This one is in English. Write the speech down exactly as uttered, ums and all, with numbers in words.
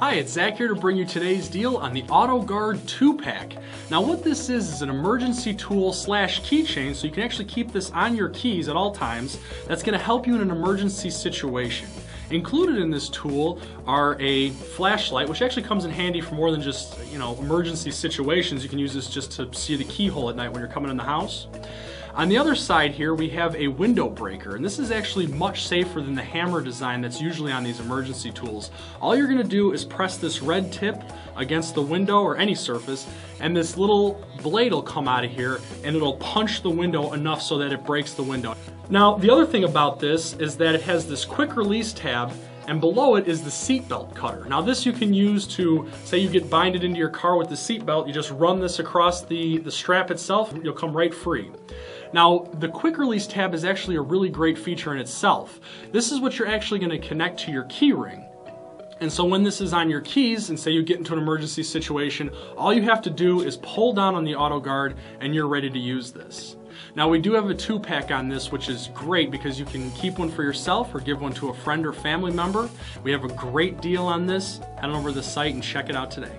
Hi, it's Zach here to bring you today's deal on the Auto Guard two pack. Now what this is is an emergency tool slash keychain, so you can actually keep this on your keys at all times. That's going to help you in an emergency situation. Included in this tool are a flashlight, which actually comes in handy for more than just, you know, emergency situations. You can use this just to see the keyhole at night when you're coming in the house. On the other side here, we have a window breaker, and this is actually much safer than the hammer design that's usually on these emergency tools. All you're going to do is press this red tip against the window or any surface, and this little blade will come out of here and it'll punch the window enough so that it breaks the window. Now, the other thing about this is that it has this quick release tab, and below it is the seatbelt cutter. Now this you can use to, say you get binded into your car with the seatbelt, you just run this across the, the strap itself, you'll come right free. Now the quick release tab is actually a really great feature in itself. This is what you're actually going to connect to your key ring. And so when this is on your keys, and say you get into an emergency situation, all you have to do is pull down on the Auto Guard and you're ready to use this. Now we do have a two pack on this, which is great because you can keep one for yourself or give one to a friend or family member. We have a great deal on this. Head on over to the site and check it out today.